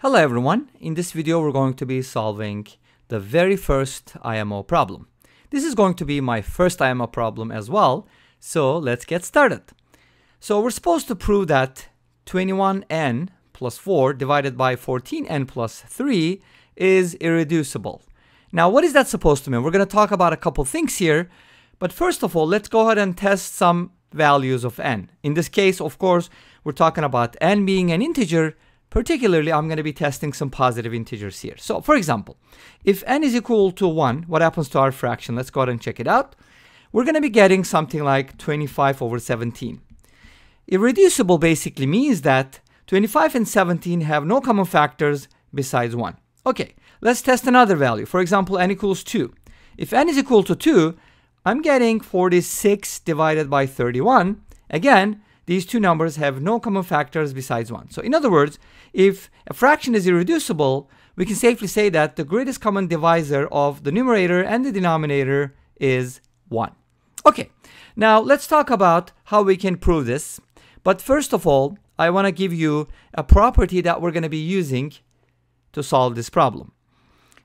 Hello everyone, in this video we're going to be solving the very first IMO problem. This is going to be my first IMO problem as well, so let's get started. So we're supposed to prove that 21n plus 4 divided by 14n plus 3 is irreducible. Now what is that supposed to mean? We're going to talk about a couple things here, but first of all let's go ahead and test some values of n. In this case, of course, we're talking about n being an integer. Particularly, I'm going to be testing some positive integers here. So, for example, if n is equal to 1, what happens to our fraction? Let's go ahead and check it out. We're going to be getting something like 25 over 17. Irreducible basically means that 25 and 17 have no common factors besides 1. Okay, let's test another value. For example, n equals 2. If n is equal to 2, I'm getting 46 divided by 31. Again, these two numbers have no common factors besides 1. So in other words, if a fraction is irreducible, we can safely say that the greatest common divisor of the numerator and the denominator is 1. Okay, now let's talk about how we can prove this. But first of all, I want to give you a property that we're going to be using to solve this problem.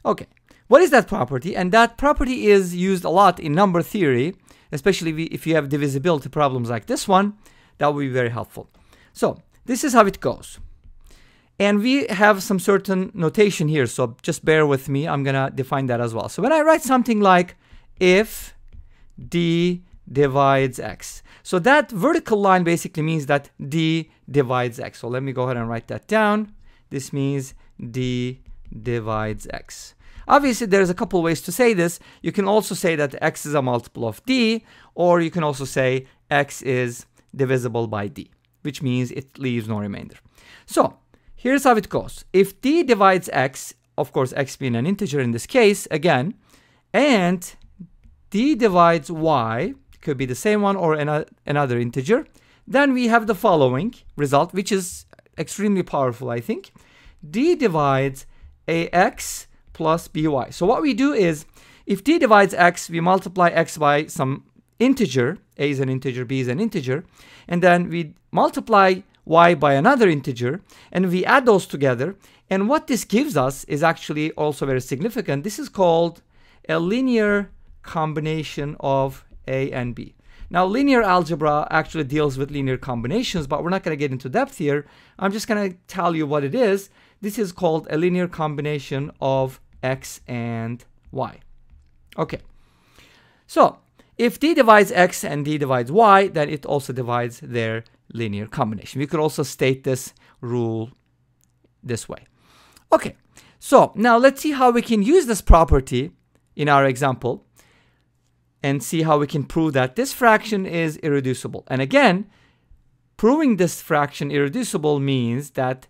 Okay, what is that property? And that property is used a lot in number theory, especially if you have divisibility problems like this one. That will be very helpful. So this is how it goes. And we have some certain notation here, so just bear with me. I'm going to define that as well. So when I write something like if d divides x, so that vertical line basically means that d divides x. So let me go ahead and write that down. This means d divides x. Obviously, there's a couple ways to say this. You can also say that x is a multiple of d, or you can also say x is divisible by d, which means it leaves no remainder. So here's how it goes. If d divides x, of course x being an integer in this case again, and d divides y, could be the same one or another integer, then we have the following result, which is extremely powerful, I think. D divides ax plus by. So what we do is, if d divides x, we multiply x by some integer. A is an integer, b is an integer, and then we multiply y by another integer, and we add those together, and what this gives us is actually also very significant. This is called a linear combination of a and b. Now linear algebra actually deals with linear combinations, but we're not going to get into depth here. I'm just going to tell you what it is. This is called a linear combination of x and y. Okay, so if d divides x and d divides y, then it also divides their linear combination. We could also state this rule this way. Okay, so now let's see how we can use this property in our example and see how we can prove that this fraction is irreducible. And again, proving this fraction irreducible means that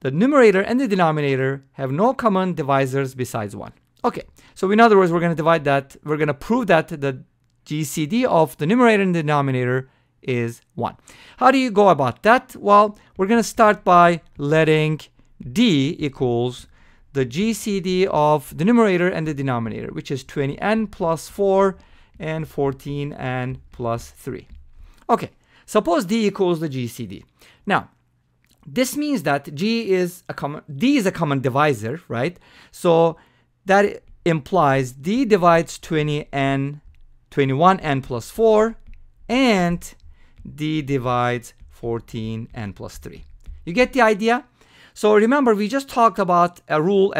the numerator and the denominator have no common divisors besides 1. Okay, so in other words, we're going to divide that, we're going to prove that the GCD of the numerator and denominator is 1. How do you go about that? Well, we're going to start by letting d equals the GCD of the numerator and the denominator, which is 20n plus 4 and 14n plus 3. Okay, suppose d equals the GCD. Now, this means that d is a common divisor, right? So that implies d divides 21n plus 4 and d divides 14n plus 3. You get the idea? So remember, we just talked about a rule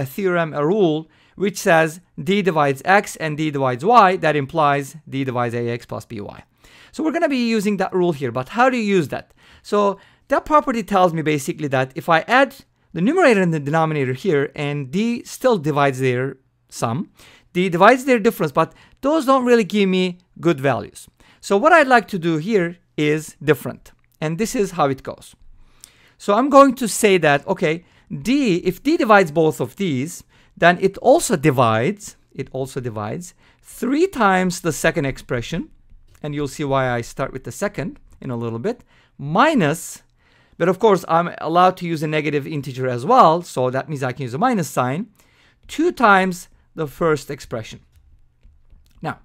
which says d divides x and d divides y. That implies d divides ax plus by. So we're going to be using that rule here, but how do you use that? So that property tells me basically that if I add the numerator and the denominator here and d still divides their sum, d divides their difference, but those don't really give me good values. So what I'd like to do here is different, and this is how it goes. So I'm going to say that, okay, if d divides both of these, then it also divides 3 times the second expression, and you'll see why I start with the second in a little bit, minus, but of course I'm allowed to use a negative integer as well, so that means I can use a minus sign, 2 times the first expression. Now,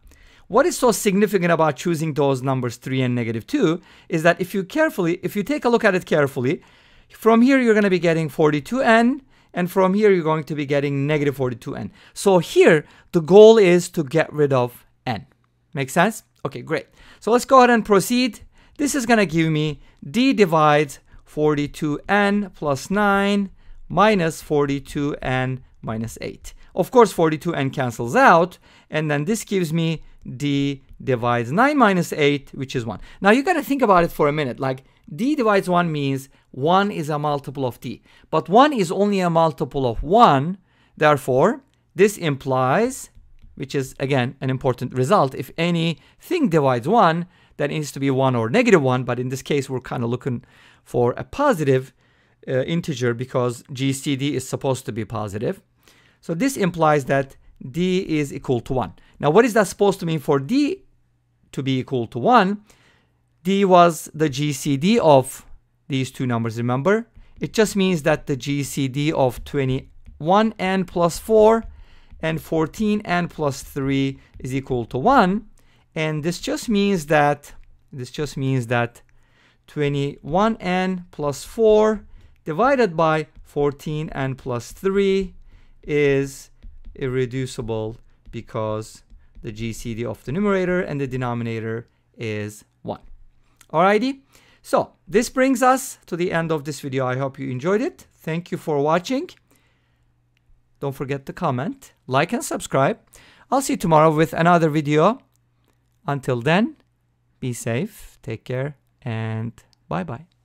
what is so significant about choosing those numbers 3 and negative 2 is that if you take a look at it carefully, from here you're going to be getting 42n and from here you're going to be getting negative 42n. So here the goal is to get rid of n. Make sense? Okay, great. So let's go ahead and proceed. This is going to give me d divides 42n plus 9 minus 42n minus 8. Of course, 42n cancels out, and then this gives me d divides 9 minus 8, which is 1. Now you got to think about it for a minute. Like, d divides 1 means 1 is a multiple of d, but 1 is only a multiple of 1. Therefore, this implies, which is again an important result, if anything divides 1, then it needs to be 1 or negative 1, but in this case we're kind of looking for a positive integer because GCD is supposed to be positive. So this implies that d is equal to 1. Now what is that supposed to mean for d to be equal to 1? D was the GCD of these two numbers, remember? It just means that the GCD of 21n plus 4 and 14n plus 3 is equal to 1, and this just means that 21n plus 4 divided by 14n plus 3 is irreducible because the GCD of the numerator and the denominator is 1. Alrighty, so this brings us to the end of this video. I hope you enjoyed it. Thank you for watching. Don't forget to comment, like, and subscribe. I'll see you tomorrow with another video. Until then, be safe, take care, and bye-bye.